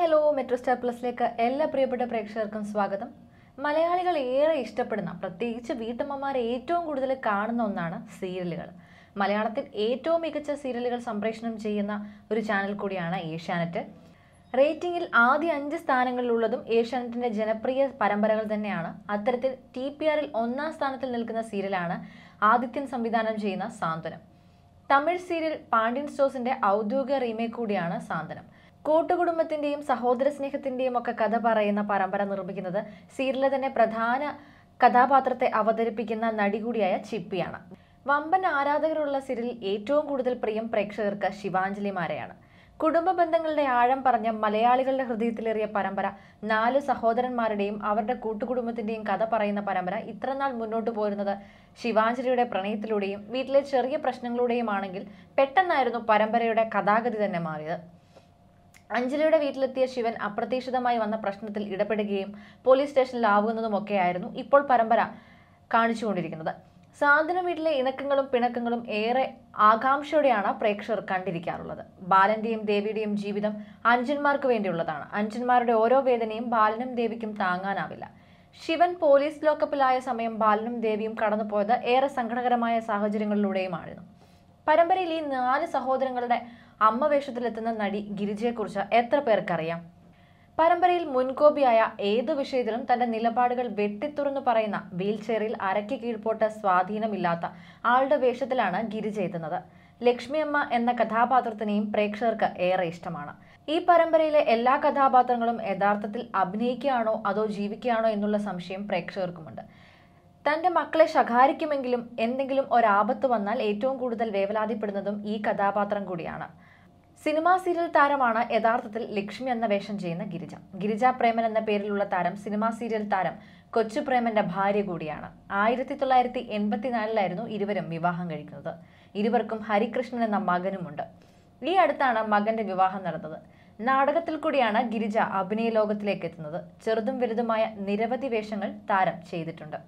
Hi hello metro star പ്ലസിലേക്ക് എല്ലാ പ്രിയപ്പെട്ട പ്രേക്ഷകർക്കും സ്വാഗതം. മലയാളികൾ ഏറെ ഇഷ്ടപ്പെടുന്ന, പ്രത്യേകിച്ച് വീട്ടമ്മമാർ ഏറ്റവും കൂടുതൽ കാണുന്ന ഒന്നാണ് സീരിയലുകൾ. മലയാളത്തിൽ ഏറ്റവും മികച്ച സീരിയലുകൾ സംപ്രേഷണം ചെയ്യുന്ന ഒരു ചാനൽ കൂടിയാണ് ഏഷ്യാനെറ്റ്. റേറ്റിംഗിൽ ആദ്യ 5 സ്ഥാനങ്ങളിലുള്ളതും ഏഷ്യാനെറ്റിൻ്റെ ജനപ്രിയ പരമ്പരകൾ തന്നെയാണ്. അത്തരത്തിൽ TPR-ൽ 1-ാം സ്ഥാനത്തിൽ നിൽക്കുന്ന സീരിയലാണ് ആദിത്യൻ സംവിധാനം ചെയ്യുന്ന സാന്ത്വനം. തമിഴ് സീരിയൽ പാണ്ഡ്യൻ സ്റ്റോഴ്സിൻ്റെ ഔദ്യോഗിക റീമേക്ക് കൂടിയാണ് സാന്ത്വനം. കൂട്ടുകുടുംബത്തിൻ്റെയും സഹോദര സ്നേഹത്തിൻ്റെയും ഒക്കെ കഥ പറയുന്ന പരമ്പര നിർമ്മിക്കുന്നത് സീരിയലിലെ തന്നെ പ്രധാന കഥാപാത്രത്തെ അവതരിപ്പിക്കുന്ന നടി കൂടിയായ ചിപ്പിയാണ്. വമ്പൻ ആരാധകരുള്ള സീരിയലിൽ ഏറ്റവും കൂടുതൽ പ്രിയം പ്രേക്ഷകർക്ക് ശിവാഞ്ജലിമാരെയാണ്. കുടുംബ ബന്ധങ്ങളുടെ ആഴം പറഞ്ഞ മലയാളികളുടെ ഹൃദയത്തിലേറിയ പരമ്പര, 4 സഹോദരന്മാരുടെയും അവരുടെ കൂട്ടുകുടുംബത്തിൻ്റെയും കഥ പറയുന്ന പരമ്പര ഇത്രനാൾ മുന്നോട്ട് പോരുന്നത് ശിവാഞ്ജലിയുടെ പ്രണയത്തിലൂടെയും വീട്ടിലെ ചെറിയ പ്രശ്നങ്ങളിലൂടെയുമാണെങ്കിൽ, പെട്ടെന്നായിരുന്നു പരമ്പരയുടെ കഥാഗതി തന്നെ മാറിയത്. അഞ്ജലിയുടെ വീട്ടിലെത്തിയ ശിവൻ അപ്രതീക്ഷിതമായി വന്ന പ്രശ്നത്തിൽ ഇടപെടുകയും പോലീസ് സ്റ്റേഷനിലാവുന്നതുമൊക്കെയായിരുന്നു ഇപ്പോൾ പരമ്പര കാണിച്ചുകൊണ്ടിരിക്കുന്നത്. സാന്ത്വനം വീട്ടിലെ ഇണക്കങ്ങളും പിണക്കങ്ങളും ഏറെ ആകാംക്ഷയോടെയാണ് പ്രേക്ഷകർ കണ്ടിരിക്കാറുള്ളത്. ബാലന്റെയും ദേവിയുടെയും ജീവിതം അഞ്ജന്മാർക്ക് വേണ്ടിയുള്ളതാണ്. അഞ്ജന്മാരുടെ ഓരോ വേദനയും ബാലനും ദേവിക്കും താങ്ങാനാവില്ല. ശിവൻ പോലീസ് ലോക്കപ്പിലായ സമയം ബാലനും ദേവിയും കടന്നുപോയത് ഏറെ സങ്കടകരമായ സാഹചര്യങ്ങളിലൂടെയുമായിരുന്നു. പരമ്പരയിൽ ഈ 4 സഹോദരങ്ങളുടെ അമ്മ വേഷത്തിലെത്തുന്ന നടി ഗിരിജയെക്കുറിച്ച് എത്ര പേർക്കറിയാം? പരമ്പരയിൽ മുൻകോപിയായ ഏതു വിഷയത്തിലും തൻ്റെ നിലപാടുകൾ വെട്ടിത്തുറന്നു പറയുന്ന, വീൽചെയറിൽ അരയ്ക്ക് കീഴ്പോട്ട് സ്വാധീനമില്ലാത്ത ആളുടെ വേഷത്തിലാണ് ഗിരിജ എത്തുന്നത്. ലക്ഷ്മിയമ്മ എന്ന കഥാപാത്രത്തിനെയും പ്രേക്ഷകർക്ക് ഏറെ ഇഷ്ടമാണ്. ഈ പരമ്പരയിലെ എല്ലാ കഥാപാത്രങ്ങളും യഥാർത്ഥത്തിൽ അഭിനയിക്കുകയാണോ അതോ ജീവിക്കുകയാണോ എന്നുള്ള സംശയം പ്രേക്ഷകർക്കുമുണ്ട്. തൻ്റെ മക്കളെ ശകാരിക്കുമെങ്കിലും എന്തെങ്കിലും ഒരാപത്ത് വന്നാൽ ഏറ്റവും കൂടുതൽ വേവലാതിപ്പെടുന്നതും ഈ കഥാപാത്രം കൂടിയാണ്. സിനിമാ സീരിയൽ താരമാണ് യഥാർത്ഥത്തിൽ ലക്ഷ്മി എന്ന വേഷം ചെയ്യുന്ന ഗിരിജ. ഗിരിജ പ്രേമൻ എന്ന പേരിലുള്ള താരം സിനിമാ സീരിയൽ താരം കൊച്ചു പ്രേമൻ്റെ ഭാര്യ കൂടിയാണ്. 1984-ലായിരുന്നു ഇരുവരും വിവാഹം കഴിക്കുന്നത്. ഇരുവർക്കും ഹരികൃഷ്ണൻ എന്ന മകനുമുണ്ട്. ഈ അടുത്താണ് മകൻ്റെ വിവാഹം നടന്നത്. നാടകത്തിൽ കൂടിയാണ് ഗിരിജ അഭിനയ ലോകത്തിലേക്ക് എത്തുന്നത്. ചെറുതും വലുതുമായ നിരവധി വേഷങ്ങൾ താരം ചെയ്തിട്ടുണ്ട്.